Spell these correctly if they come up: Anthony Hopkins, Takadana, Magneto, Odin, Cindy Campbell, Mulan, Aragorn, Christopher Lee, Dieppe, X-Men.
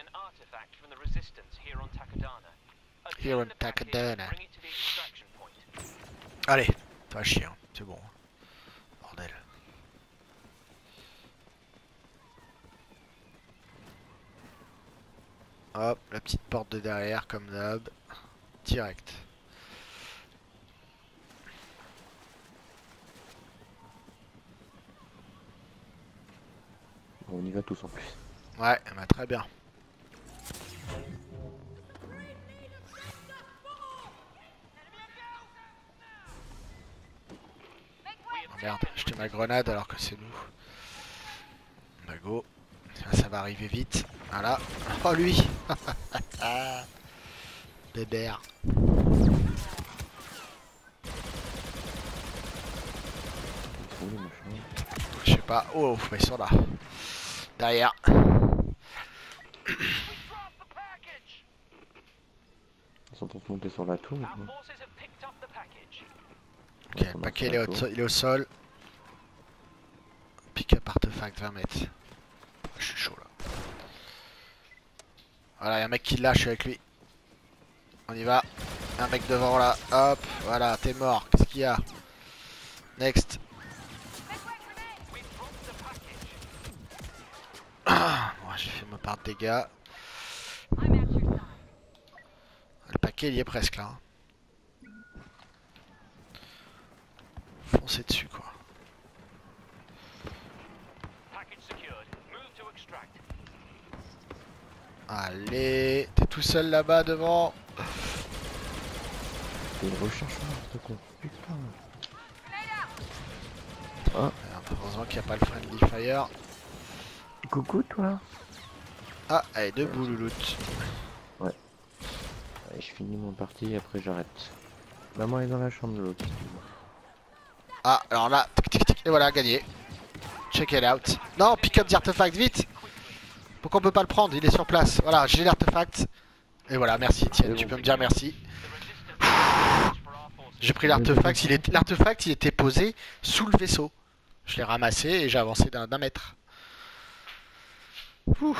an artifact from the resistance here on Takadana. Here on Takadana. Allez, pas chiant, c'est bon. Bordel. Hop, la petite porte de derrière comme d'hab. Direct. On y va tous en plus. Ouais, bah très bien. Oh merde, j'étais ma grenade alors que c'est nous. Bah go. Ça va arriver vite. Voilà. Oh lui. Bébert. Je sais pas. Oh, mais ils sont là. Derrière. Ils sont en train de monter sur la tour. Ok, le paquet il est au sol. Pick-up artefact 20 mètres. Je suis chaud là. Voilà, il y a un mec qui lâche, je suis avec lui. On y va. Un mec devant là. Hop, voilà, t'es mort. Qu'est-ce qu'il y a? Next. Moi j'ai fait ma part de dégâts. Le paquet il y est presque là. Foncez dessus quoi. Allez, t'es tout seul là-bas devant. C'est une recherche n'importe quoi. Putain. Ah. Heureusement qu'il n'y a pas le friendly fire. Coucou toi. Ah, allez, deux boulouloutes. Ouais. Allez, je finis mon parti et après j'arrête. Maman est dans la chambre de l'autre. Ah, alors là, tic tic tic, et voilà, gagné. Check it out. Non, pick up d'artefact vite. Pourquoi on peut pas le prendre? Il est sur place. Voilà, j'ai l'artefact. Et voilà, merci Etienne, tu peux me dire merci. J'ai pris l'artefact, il était posé sous le vaisseau. Je l'ai ramassé et j'ai avancé d'un mètre. Ouh.